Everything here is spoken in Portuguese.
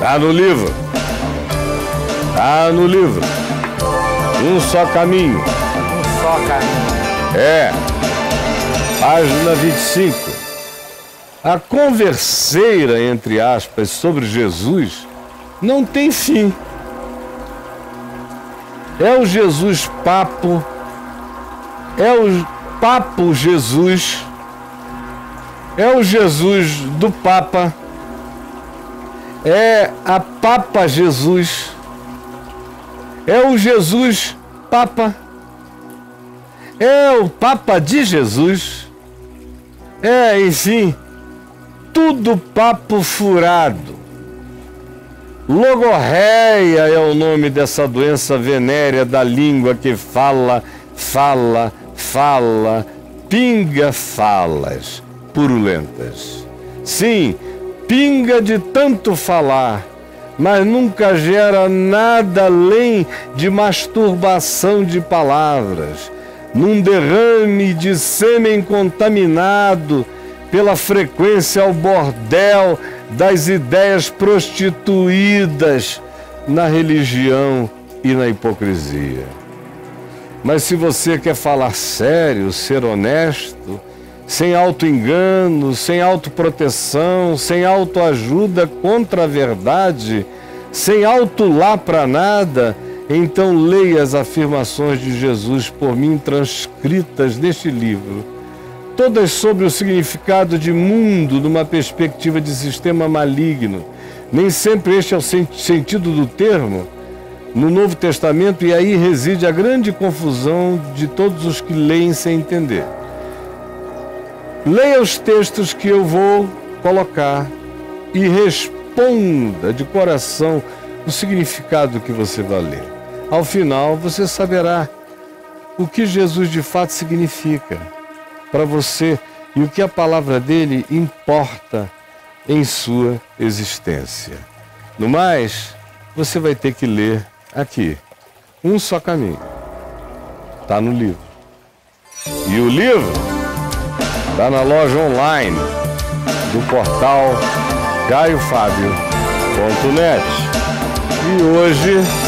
Tá no livro. Tá no livro. Um só caminho. Um só caminho. É. Página 25. A converseira, entre aspas, sobre Jesus não tem fim. É o Jesus papo, é o papo Jesus, é o Jesus do Papa, é a Papa Jesus, é o Jesus Papa, é o Papa de Jesus, é, enfim, tudo papo furado. Logorréia é o nome dessa doença venérea da língua que fala, pinga falas purulentas. Sim, pinga de tanto falar, mas nunca gera nada além de masturbação de palavras, num derrame de sêmen contaminado pela frequência ao bordel das ideias prostituídas na religião e na hipocrisia. Mas se você quer falar sério, ser honesto, sem auto-engano, sem autoproteção, sem autoajuda contra a verdade, sem auto-lá para nada, então leia as afirmações de Jesus por mim transcritas neste livro, todas sobre o significado de mundo numa perspectiva de sistema maligno. Nem sempre este é o sentido do termo no Novo Testamento, e aí reside a grande confusão de todos os que leem sem entender. Leia os textos que eu vou colocar e responda de coração o significado que você vai ler. Ao final, você saberá o que Jesus de fato significa para você e o que a palavra dele importa em sua existência. No mais, você vai ter que ler aqui. Um só caminho. Está no livro. E o livro está na loja online do portal caiofabio.net. E hoje